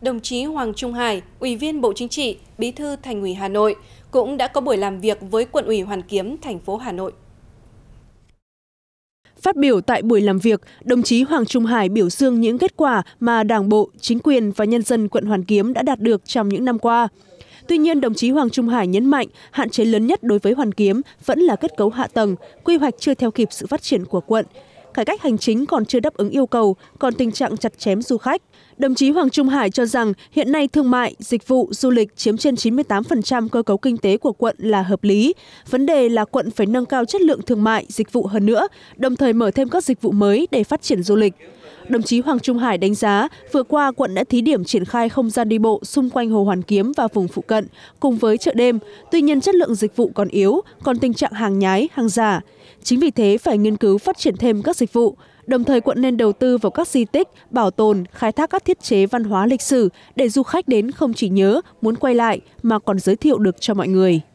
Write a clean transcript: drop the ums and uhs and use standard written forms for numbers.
đồng chí Hoàng Trung Hải, Ủy viên Bộ Chính trị, Bí thư Thành ủy Hà Nội, cũng đã có buổi làm việc với Quận ủy Hoàn Kiếm, thành phố Hà Nội. Phát biểu tại buổi làm việc, đồng chí Hoàng Trung Hải biểu dương những kết quả mà Đảng bộ, chính quyền và nhân dân quận Hoàn Kiếm đã đạt được trong những năm qua. Tuy nhiên, đồng chí Hoàng Trung Hải nhấn mạnh hạn chế lớn nhất đối với Hoàn Kiếm vẫn là kết cấu hạ tầng, quy hoạch chưa theo kịp sự phát triển của quận. Cải cách hành chính còn chưa đáp ứng yêu cầu, còn tình trạng chặt chém du khách. Đồng chí Hoàng Trung Hải cho rằng hiện nay thương mại, dịch vụ, du lịch chiếm trên 98% cơ cấu kinh tế của quận là hợp lý. Vấn đề là quận phải nâng cao chất lượng thương mại, dịch vụ hơn nữa, đồng thời mở thêm các dịch vụ mới để phát triển du lịch. Đồng chí Hoàng Trung Hải đánh giá, vừa qua quận đã thí điểm triển khai không gian đi bộ xung quanh Hồ Hoàn Kiếm và vùng phụ cận, cùng với chợ đêm. Tuy nhiên chất lượng dịch vụ còn yếu, còn tình trạng hàng nhái, hàng giả. Chính vì thế phải nghiên cứu phát triển thêm các dịch vụ. Đồng thời quận nên đầu tư vào các di tích, bảo tồn, khai thác các thiết chế văn hóa lịch sử để du khách đến không chỉ nhớ, muốn quay lại mà còn giới thiệu được cho mọi người.